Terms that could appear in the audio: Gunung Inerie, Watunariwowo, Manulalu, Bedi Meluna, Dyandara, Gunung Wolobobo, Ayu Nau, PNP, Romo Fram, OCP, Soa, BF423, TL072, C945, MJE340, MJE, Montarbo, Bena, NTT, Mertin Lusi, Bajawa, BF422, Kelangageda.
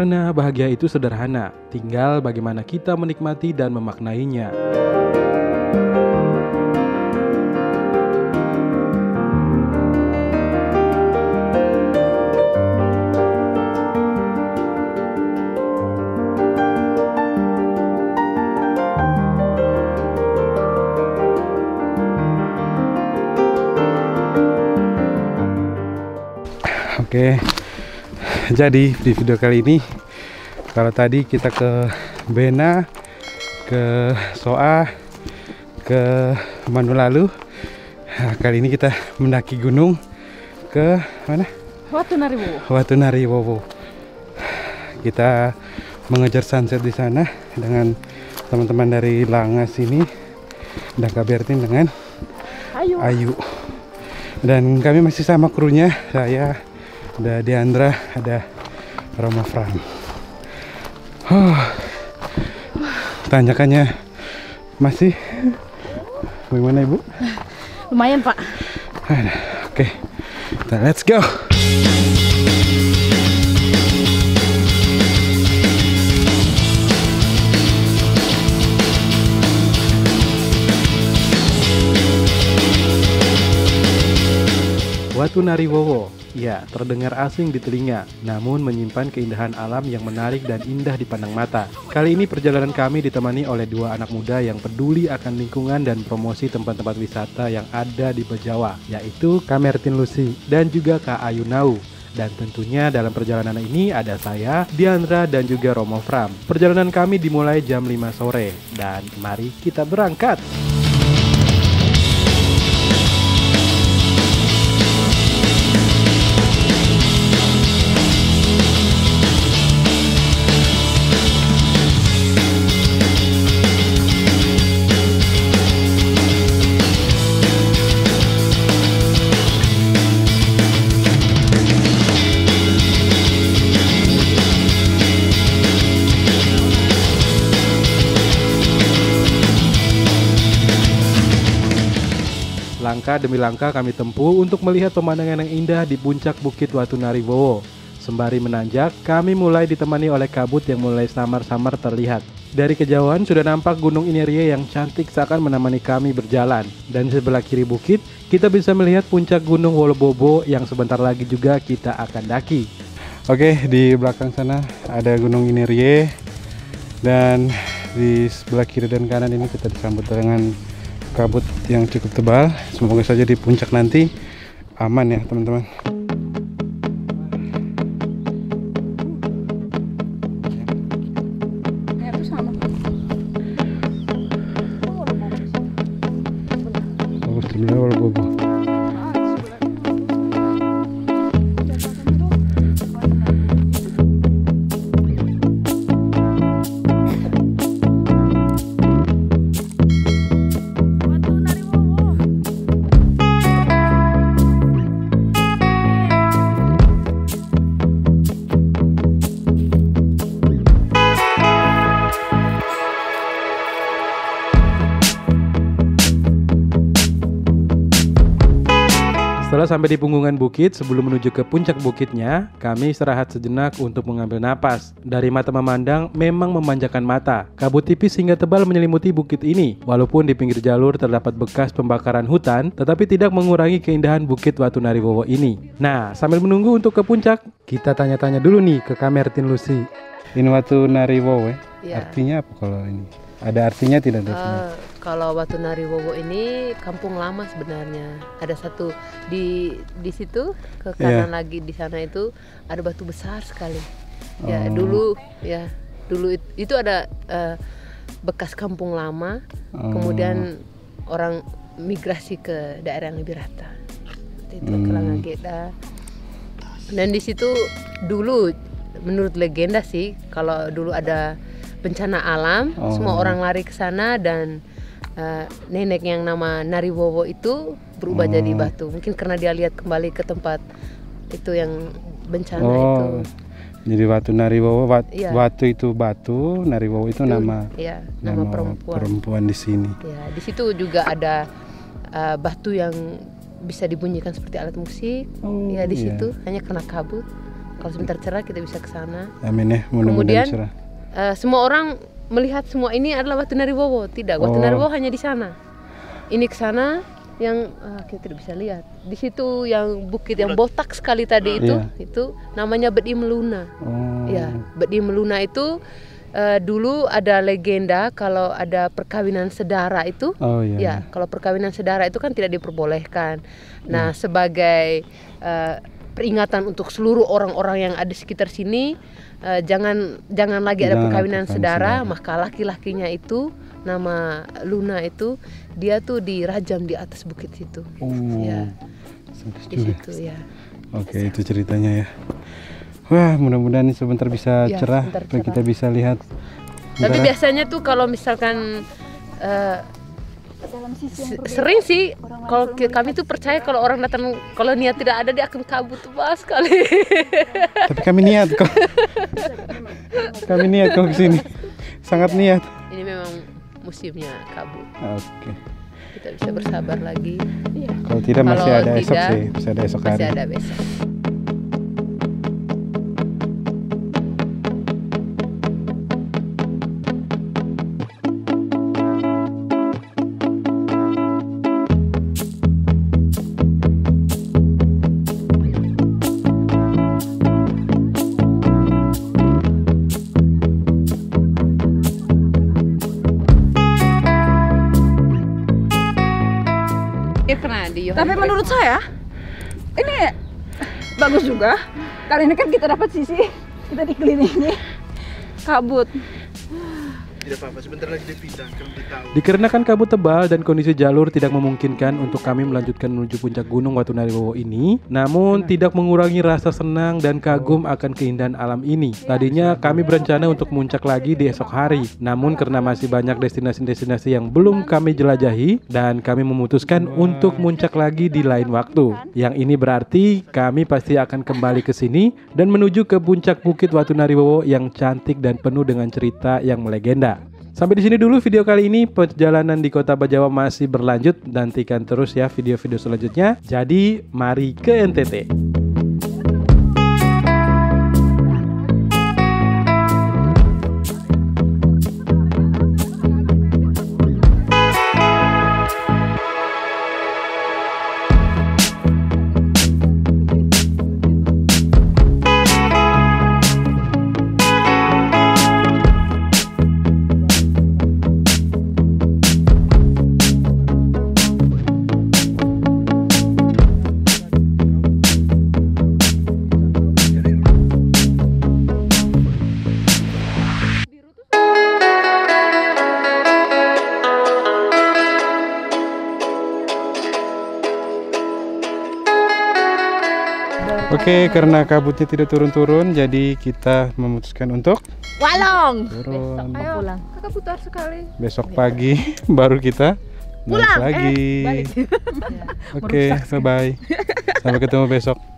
Karena bahagia itu sederhana, tinggal bagaimana kita menikmati dan memaknainya. Oke, jadi di video kali ini, kalau tadi kita ke Bena, ke Soa, ke Manulalu, nah, kali ini kita mendaki gunung ke mana? Watunariwowo. Watunariwowo. Kita mengejar sunset di sana dengan teman-teman dari Langas ini, dan Kak Mertin dengan Ayu. Dan kami masih sama krunya, saya ada Dyandara, ada Romo Fram. Tanjakannya masih bagaimana, Ibu? Lumayan, Pak. Oke, let's go. Watunariwowo. Ya, terdengar asing di telinga, namun menyimpan keindahan alam yang menarik dan indah dipandang mata. Kali ini perjalanan kami ditemani oleh dua anak muda yang peduli akan lingkungan dan promosi tempat-tempat wisata yang ada di Bajawa, yaitu Ka Mertin Lusi dan juga Ka Ayu Nau. Dan tentunya dalam perjalanan ini ada saya, Dyandara dan juga Romo Fram. Perjalanan kami dimulai jam 5 sore dan mari kita berangkat. Langkah demi langkah kami tempuh untuk melihat pemandangan yang indah di puncak bukit Watunariwowo. Sembari menanjak, kami mulai ditemani oleh kabut yang mulai samar-samar terlihat. Dari kejauhan sudah nampak Gunung Inerie yang cantik seakan menemani kami berjalan. Dan di sebelah kiri bukit, kita bisa melihat puncak Gunung Wolobobo yang sebentar lagi juga kita akan daki. Oke, di belakang sana ada Gunung Inerie. Dan di sebelah kiri dan kanan ini kita disambut dengan kabut yang cukup tebal. Semoga saja di puncak nanti aman ya teman-teman. Setelah sampai di punggungan bukit, sebelum menuju ke puncak bukitnya, kami istirahat sejenak untuk mengambil napas. Dari mata memandang, memang memanjakan mata. Kabut tipis hingga tebal menyelimuti bukit ini. Walaupun di pinggir jalur terdapat bekas pembakaran hutan, tetapi tidak mengurangi keindahan bukit Watunariwowo ini. Nah, sambil menunggu untuk ke puncak, kita tanya-tanya dulu nih ke Ka Mertin Lusi. Ini Watunariwowo ya? Artinya apa kalau ini? Ada artinya tidak? Kalau Watunariwowo ini kampung lama sebenarnya. Ada satu di situ ke kanan lagi di sana itu ada batu besar sekali. Ya dulu itu ada bekas kampung lama. Kemudian orang migrasi ke daerah yang lebih rata. Itu Kelangageda. Dan di situ dulu menurut legenda sih kalau dulu ada bencana alam, semua orang lari ke sana dan nenek yang nama Nariwowo itu berubah jadi batu. Mungkin karena dia lihat kembali ke tempat itu yang bencana itu. Jadi Watunariwowo, Watu itu batu, Nariwowo itu nama, nama perempuan di sini. Ya, di situ juga ada batu yang bisa dibunyikan seperti alat musik. Ya di situ hanya kena kabut. Kalau sebentar cerah kita bisa ke sana. Amin ya, mudah-mudahan cerah. Semua orang melihat semua ini adalah Watunariwowo. Tidak, Watunariwowo hanya di sana. Ini ke sana yang kita tidak bisa lihat. Di situ yang bukit yang botak sekali tadi itu namanya Bedi Meluna. Ya, Bedi Meluna itu dulu ada legenda kalau ada perkawinan sedara itu, ya kalau perkawinan sedara itu kan tidak diperbolehkan. Nah, sebagai peringatan untuk seluruh orang-orang yang ada sekitar sini, jangan lagi ada perkawinan sedara. Maka laki-lakinya itu, nama Luna itu, dia tuh dirajam di atas bukit itu. Ya, di situ ya. Oke, itu ceritanya ya. Wah, mudah-mudahan sebentar bisa cerah, supaya kita bisa lihat. Tapi biasanya tuh kalau misalkan sering sih, kalau kami tuh percaya kalau orang datang, kalau niat tidak ada dia akan kabur tuh mas sekali. Tapi kami niat kok, kesini, sangat niat. Ini memang musimnya kabur. Oke. Kita bisa bersabar lagi. Kalau tidak masih ada esok sih, masih ada esok hari. Masih ada besok. Tapi menurut saya ini bagus juga. Kali ini kan kita dapat sisi kita dikelilingi kabut. Tidak apa-apa, sebentar lagi dia pindah. Dikarenakan kabut tebal dan kondisi jalur tidak memungkinkan untuk kami melanjutkan menuju puncak Gunung Watunariwowo ini, namun tidak mengurangi rasa senang dan kagum akan keindahan alam ini. Tadinya kami berencana untuk muncak lagi di esok hari, namun karena masih banyak destinasi-destinasi yang belum kami jelajahi, dan kami memutuskan untuk muncak lagi di lain waktu. Yang ini berarti kami pasti akan kembali ke sini dan menuju ke puncak bukit Watunariwowo yang cantik dan penuh dengan cerita yang melegenda. Sampai di sini dulu video kali ini. Perjalanan di Kota Bajawa masih berlanjut. Nantikan terus ya video-video selanjutnya. Jadi, mari ke NTT. Oke, karena kabutnya tidak turun-turun, jadi kita memutuskan untuk walong. Turun. Besok, ayo pulang. Kakak putar sekali. Besok pagi baru kita pulang naik lagi. Oke, bye-bye. Sampai ketemu besok.